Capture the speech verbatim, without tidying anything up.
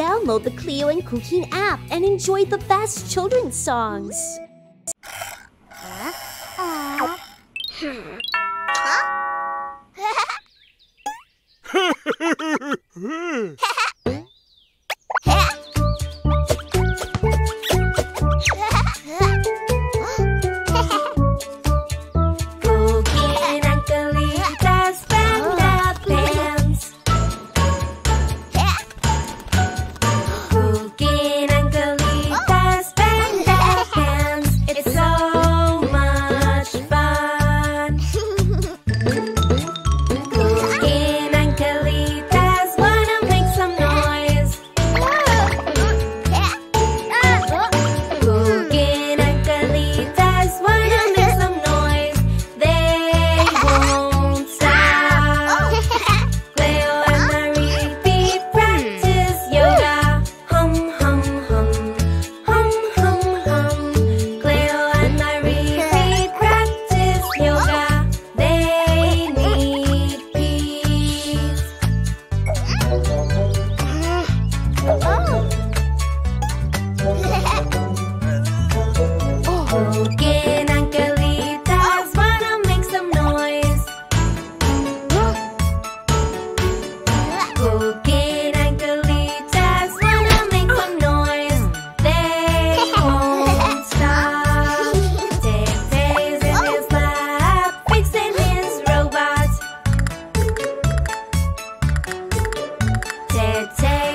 download the Cleo and Cuquin app and enjoy the best children's songs. Say